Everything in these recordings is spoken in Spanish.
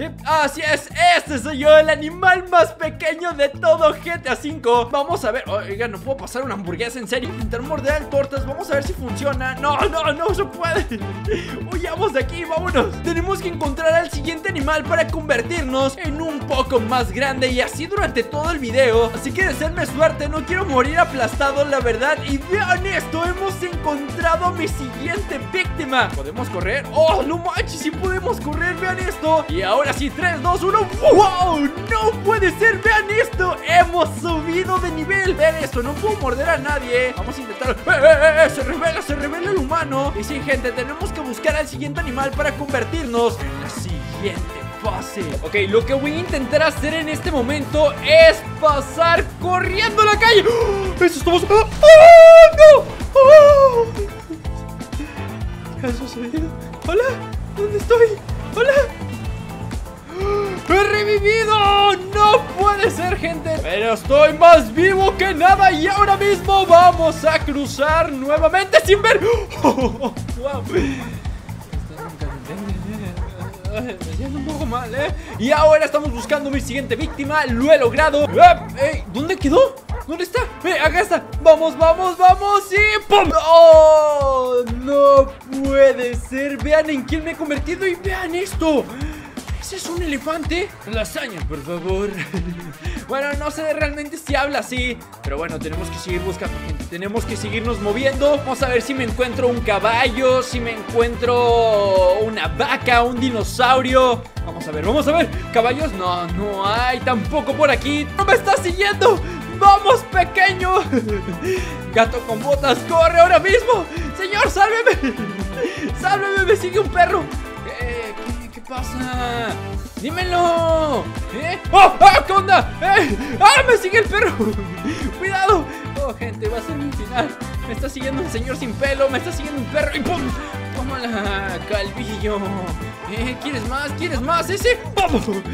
¿Sí? Así es, este soy yo, el animal más pequeño de todo GTA V. Vamos a ver, oiga, no puedo pasar una hamburguesa, en serio. Intentar morder tortas, vamos a ver si funciona. No, no, no se puede. Huyamos de aquí, vámonos. Tenemos que encontrar al siguiente animal para convertirnos en un poco más grande, y así durante todo el video. Así que deseenme suerte, no quiero morir aplastado, la verdad. Y vean esto, hemos encontrado a mi siguiente víctima. ¿Podemos correr? Oh, no manches, sí podemos correr, vean esto. Y ahora sí, 3, 2, 1, wow, no puede ser, vean esto. Hemos subido de nivel, vean esto, no puedo morder a nadie. Vamos a intentar, se revela el humano. Y sí, gente, tenemos que buscar al siguiente animal para convertirnos en la siguiente fase. Ok, lo que voy a intentar hacer en este momento es pasar corriendo a la calle. ¡Oh! Eso estamos... ¡Oh! ¡Oh! ¡No! ¡Oh! ¿Qué ha sucedido? ¡Hola! ¿Dónde estoy? ¡Hola! ¡He revivido! ¡No puede ser, gente! Pero estoy más vivo que nada. Y ahora mismo vamos a cruzar nuevamente sin ver... ¡Oh! ¡Wow! Me siento un poco mal, ¿eh? Y ahora estamos buscando mi siguiente víctima. Lo he logrado. ¿Dónde quedó? ¿Dónde está? Acá está. Vamos, vamos, vamos. Y ¡pum! ¡Oh! No puede ser. Vean en quién me he convertido y vean esto. ¿Ese es un elefante? Lasaña, por favor. Bueno, no sé realmente si habla así, pero bueno, tenemos que seguir buscando, gente. Tenemos que seguirnos moviendo. Vamos a ver si me encuentro un caballo, si me encuentro una vaca, un dinosaurio. Vamos a ver, vamos a ver. ¿Caballos? No, no hay. Tampoco por aquí. ¡No me está siguiendo! ¡Vamos, pequeño! Gato con botas, corre ahora mismo. Señor, sálveme. Sálveme, me sigue un perro. ¿Qué pasa? ¡Dímelo! ¿Eh? ¡Oh! ¡Ah! ¿Qué onda? ¿Eh? ¡Ah! ¡Me sigue el perro! ¡Cuidado! Oh, gente, va a ser mi final. Me está siguiendo un señor sin pelo, me está siguiendo un perro y ¡pum! ¡Tómala, calvillo! ¿Quieres más? ¿Quieres más? ¡Ese! ¡Vamos! Nunca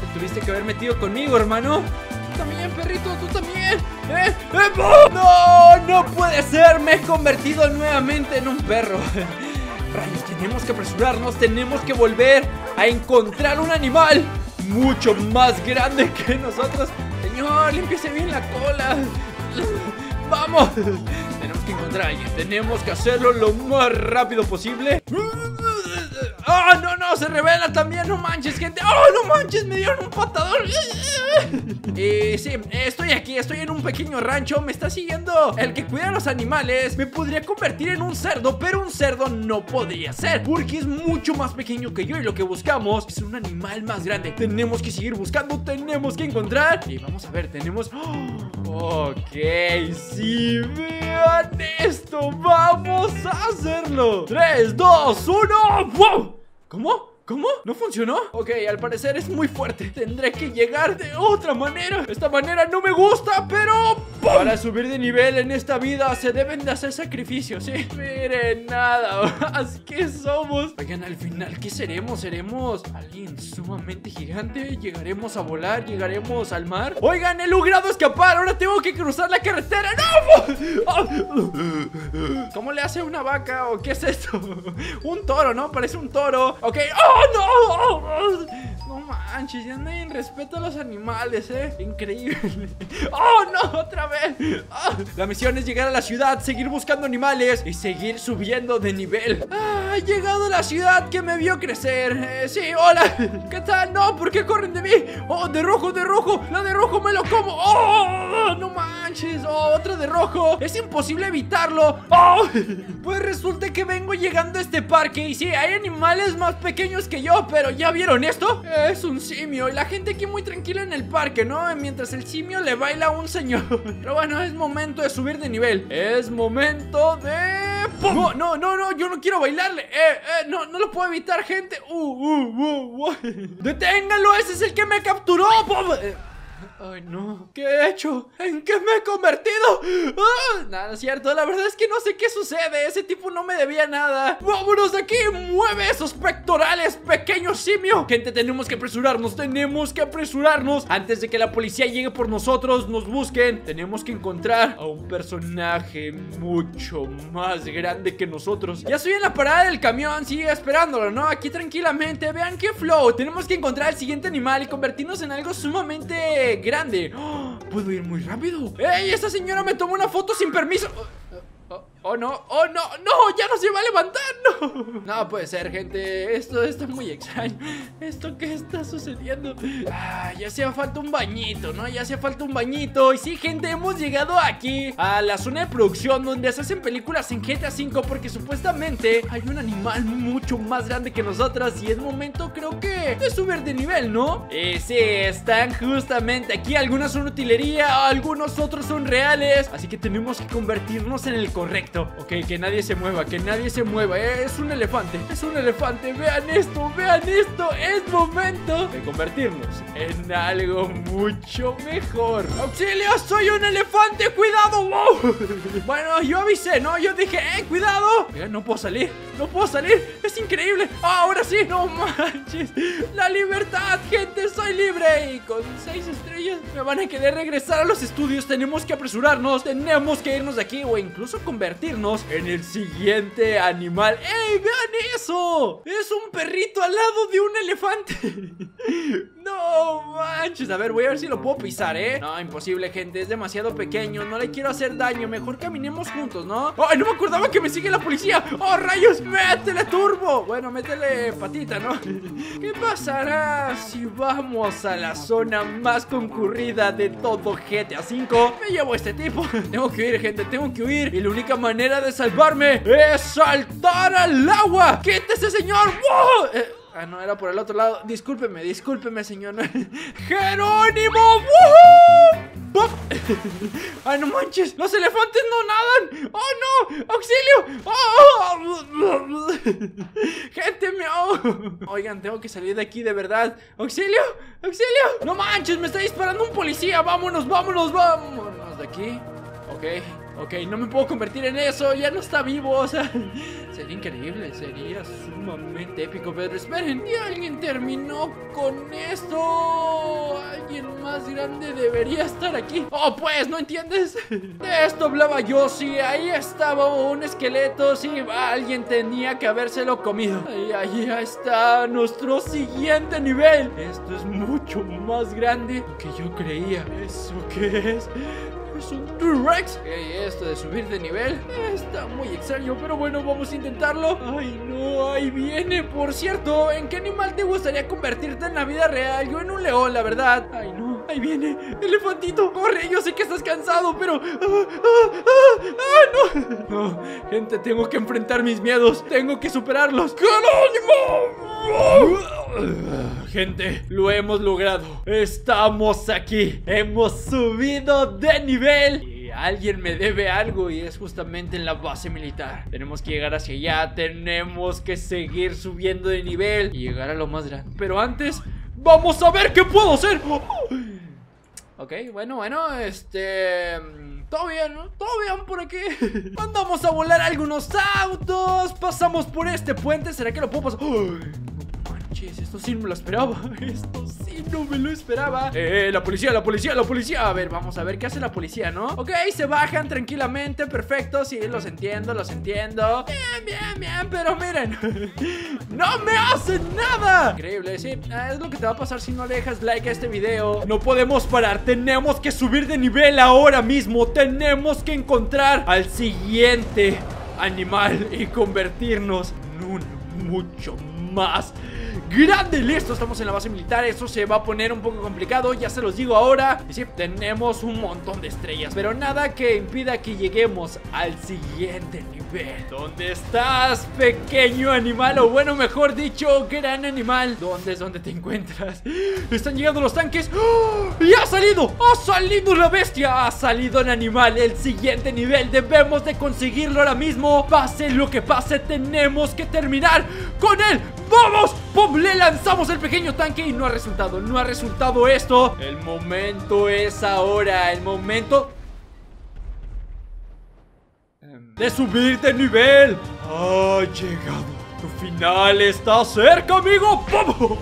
te tuviste que haber metido conmigo, hermano. También, perrito, tú también. ¡No! ¡No puede ser! Me he convertido nuevamente en un perro. Rayos, tenemos que apresurarnos, tenemos que volver a encontrar un animal mucho más grande que nosotros. Señor, límpiese bien la cola. Vamos. Tenemos que encontrar a alguien, tenemos que hacerlo lo más rápido posible. ¡Ah, no, no! Se revela también, no manches, gente. ¡Oh, no manches! Me dieron un patador. Sí, estoy aquí, estoy en un pequeño rancho. Me está siguiendo el que cuida a los animales. Me podría convertir en un cerdo, pero un cerdo no podría ser, porque es mucho más pequeño que yo, y lo que buscamos es un animal más grande. Tenemos que seguir buscando, tenemos que encontrar. Y vamos a ver, tenemos... ¡Oh! Ok, sí, vean esto. Vamos a hacerlo. 3, 2, 1, ¡wow! ¿Cómo? ¿Cómo? ¿No funcionó? Ok, al parecer es muy fuerte. Tendré que llegar de otra manera. Esta manera no me gusta, pero... ¡pum! Para subir de nivel en esta vida se deben de hacer sacrificios, ¿sí? Miren, nada más que somos. Oigan, al final, ¿qué seremos? ¿Seremos alguien sumamente gigante? ¿Llegaremos a volar? ¿Llegaremos al mar? Oigan, he logrado escapar. Ahora tengo que cruzar la carretera. ¡No! ¿Cómo le hace una vaca? ¿O qué es esto? Un toro, ¿no? Parece un toro. Ok, ¡oh! ¡No! ¡Oh, oh! No manches, ya nadie respeta a los animales, ¿eh? Increíble. ¡Oh, no! ¡Otra vez! ¡Oh! La misión es llegar a la ciudad, seguir buscando animales y seguir subiendo de nivel. ¡Ah! He llegado a la ciudad que me vio crecer. Sí, hola. ¿Qué tal? No, ¿por qué corren de mí? ¡Oh, de rojo, de rojo! ¡La de rojo me lo como! ¡Oh! ¡No manches! ¡Oh, otra de rojo! ¡Es imposible evitarlo! ¡Oh! Pues resulta que vengo llegando a este parque y sí, hay animales más pequeños que yo, pero ¿ya vieron esto? Es un simio, y la gente aquí muy tranquila en el parque, ¿no? Mientras el simio le baila a un señor. Pero bueno, es momento de subir de nivel. Es momento de... ¡pum! No, no, no, no, yo no quiero bailarle. No, no lo puedo evitar, gente. ¡Deténganlo! ¡Ese es el que me capturó! Ay, no. ¿Qué he hecho? ¿En qué me he convertido? ¡Ah! Nada, no es cierto. La verdad es que no sé qué sucede. Ese tipo no me debía nada. ¡Vámonos de aquí! ¡Mueve esos pectorales, pequeño simio! Gente, tenemos que apresurarnos. Tenemos que apresurarnos antes de que la policía llegue por nosotros, nos busquen. Tenemos que encontrar a un personaje mucho más grande que nosotros. Ya estoy en la parada del camión. Sigue esperándolo, ¿no? Aquí tranquilamente. Vean qué flow. Tenemos que encontrar el siguiente animal y convertirnos en algo sumamente grande. ¡Oh! Puedo ir muy rápido. ¡Ey! Esta señora me tomó una foto sin permiso. Oh no, oh no, no, ya no se va a levantar, no. No puede ser, gente, esto está muy extraño. ¿Esto qué está sucediendo? Ah, ya hacía falta un bañito, ¿no? Ya hacía falta un bañito. Y sí, gente, hemos llegado aquí a la zona de producción donde se hacen películas en GTA V, porque supuestamente hay un animal mucho más grande que nosotras y es momento, creo que, de subir de nivel, ¿no? Y sí, están justamente aquí. Algunas son utilería, algunos otros son reales, así que tenemos que convertirnos en el correcto. Ok, que nadie se mueva, que nadie se mueva. Es un elefante, es un elefante. Vean esto, vean esto. Es momento de convertirnos en algo mucho mejor. ¡Auxilio! ¡Soy un elefante! ¡Cuidado! ¡Wow! Bueno, yo avisé, ¿no? Yo dije, cuidado. Vean, no puedo salir, no puedo salir. Es increíble. ¡Ah, ahora sí! ¡No manches! ¡La libertad, gente! ¡Soy libre! Y con 6 estrellas me van a querer regresar a los estudios. Tenemos que apresurarnos, tenemos que irnos de aquí o incluso convertirnos en el siguiente animal. ¡Ey! ¡Vean eso! Es un perrito al lado de un elefante. No manches. A ver, voy a ver si lo puedo pisar, ¿eh? No, imposible, gente. Es demasiado pequeño. No le quiero hacer daño. Mejor caminemos juntos, ¿no? ¡Ay, no me acordaba que me sigue la policía! ¡Oh, rayos! ¡Métele turbo! Bueno, métele patita, ¿no? ¿Qué pasará si vamos a la zona más concurrida de todo GTA V? Me llevo a este tipo. Tengo que huir, gente. Tengo que huir. Y la única manera de salvarme es saltar al agua. ¡Quítese, señor! ¡Wow! Ah, no, era por el otro lado. Discúlpeme, discúlpeme, señor. ¡Jerónimo! ¡Bop! ¡Ay, no manches! ¡Los elefantes no nadan! ¡Oh, no! ¡Auxilio! ¡Oh! ¡Gente, me ahogo! Oigan, tengo que salir de aquí, de verdad. ¡Auxilio! ¡Auxilio! ¡No manches! ¡Me está disparando un policía! ¡Vámonos, vámonos, vámonos de aquí! Ok. Ok, no me puedo convertir en eso, ya no está vivo, o sea, sería increíble, sería sumamente épico, pero esperen, y alguien terminó con esto, alguien más grande debería estar aquí. Oh, pues, ¿no entiendes? De esto hablaba yo, sí, ahí estaba un esqueleto, sí, alguien tenía que habérselo comido. Y ahí está nuestro siguiente nivel, esto es mucho más grande de lo que yo creía. ¿Eso qué es? Es un T-Rex. Esto de subir de nivel está muy extraño, pero bueno, vamos a intentarlo. Ay, no, ahí viene. Por cierto, ¿en qué animal te gustaría convertirte en la vida real? Yo en un león, la verdad. Ay, no, ahí viene. Elefantito, corre, yo sé que estás cansado, pero... no. No, gente, tengo que enfrentar mis miedos. Tengo que superarlos. ¡Jerónimo! Gente, lo hemos logrado. Estamos aquí. Hemos subido de nivel. Y alguien me debe algo. Y es justamente en la base militar. Tenemos que llegar hacia allá. Tenemos que seguir subiendo de nivel y llegar a lo más grande. Pero antes, vamos a ver qué puedo hacer. Ok, bueno, todo bien, ¿no? Todo bien por aquí. Mandamos a volar algunos autos. Pasamos por este puente. ¿Será que lo puedo pasar? Esto sí no me lo esperaba. Esto sí no me lo esperaba. La policía, la policía, la policía. A ver, vamos a ver qué hace la policía, ¿no? Ok, se bajan tranquilamente, perfecto. Sí, los entiendo, los entiendo. Bien, bien, bien, pero miren. ¡No me hacen nada! Increíble, sí, es lo que te va a pasar si no le dejas like a este video. No podemos parar, tenemos que subir de nivel ahora mismo. Tenemos que encontrar al siguiente animal y convertirnos en uno mucho más grande. Listo, estamos en la base militar. Eso se va a poner un poco complicado, ya se los digo ahora. Y sí, tenemos un montón de estrellas, pero nada que impida que lleguemos al siguiente nivel. ¿Dónde estás, pequeño animal? O bueno, mejor dicho, gran animal. ¿Dónde es donde te encuentras? Están llegando los tanques. ¡Oh! ¡Y ha salido! ¡Ha salido la bestia! ¡Ha salido el animal! El siguiente nivel debemos de conseguirlo ahora mismo. Pase lo que pase, tenemos que terminar con él. ¡Vamos! ¡Pum! Le lanzamos el pequeño tanque y no ha resultado. No ha resultado esto. El momento es ahora. El momento de subir de nivel. Ha llegado. Tu final está cerca, amigo. ¡Vamos!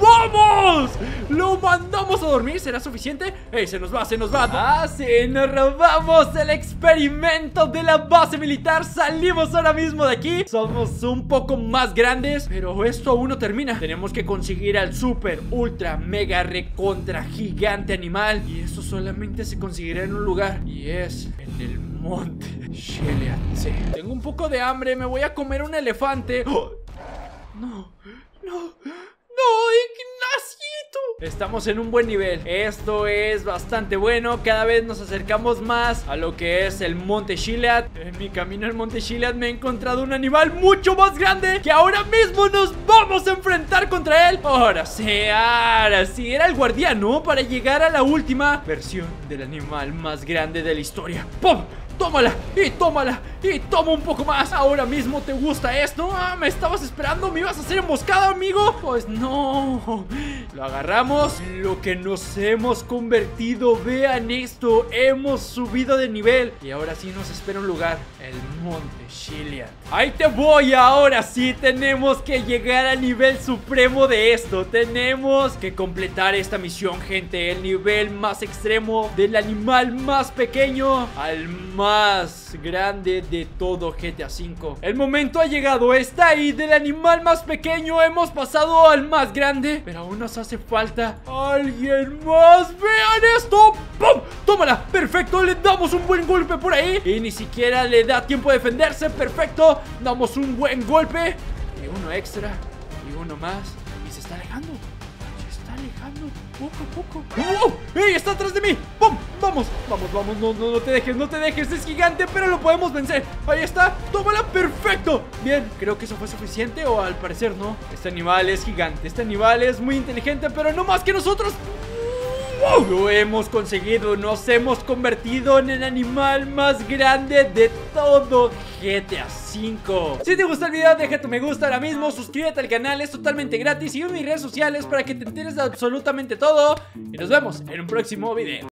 ¡Vamos! ¡Lo mandamos a dormir! ¿Será suficiente? ¡Ey! ¡Se nos va! ¡Se nos va! ¡Ah, sí! ¡Nos robamos el experimento de la base militar! ¡Salimos ahora mismo de aquí! Somos un poco más grandes, pero esto aún no termina. Tenemos que conseguir al super, ultra, mega, recontra, gigante animal. Y eso solamente se conseguirá en un lugar, y es en el monte. Sheleatse. Tengo un poco de hambre, me voy a comer un elefante. ¡Oh! No, no, no, Ignacito. Estamos en un buen nivel. Esto es bastante bueno. Cada vez nos acercamos más a lo que es el monte Sheleat. En mi camino al monte Sheleat me he encontrado un animal mucho más grande, que ahora mismo nos vamos a enfrentar contra él. Ahora sí, era el guardián, ¿no? Para llegar a la última versión del animal más grande de la historia. ¡Pum! Tómala, y tómala, y toma un poco más. Ahora mismo, ¿te gusta esto? Ah, me estabas esperando, me ibas a hacer emboscada, amigo. Pues no. Lo agarramos, lo que nos hemos convertido. Vean esto, hemos subido de nivel. Y ahora sí nos espera un lugar, el monte Sheleat. Ahí te voy, ahora sí. Tenemos que llegar al nivel supremo de esto. Tenemos que completar esta misión, gente. El nivel más extremo del animal más pequeño al más grande de todo GTA V. El momento ha llegado, está ahí. Del animal más pequeño hemos pasado al más grande, pero aún nos hace falta alguien más. Vean esto, ¡pum! Tómala, perfecto, le damos un buen golpe por ahí y ni siquiera le da tiempo de defenderse. Perfecto, damos un buen golpe y uno extra y uno más y se está alejando. Poco a poco. ¡Wow! ¡Ey! ¡Está atrás de mí! ¡Pum! ¡Vamos! ¡Vamos, vamos! No, no, no te dejes, no te dejes. Es gigante, pero lo podemos vencer. Ahí está. ¡Tómala! ¡Perfecto! Bien, creo que eso fue suficiente, o al parecer no. Este animal es gigante. Este animal es muy inteligente, pero no más que nosotros. ¡Wow! Lo hemos conseguido. Nos hemos convertido en el animal más grande de todo GTA V. Si te gustó el video, deja tu me gusta ahora mismo. Suscríbete al canal, es totalmente gratis. Y en mis redes sociales para que te enteres de absolutamente todo. Y nos vemos en un próximo video.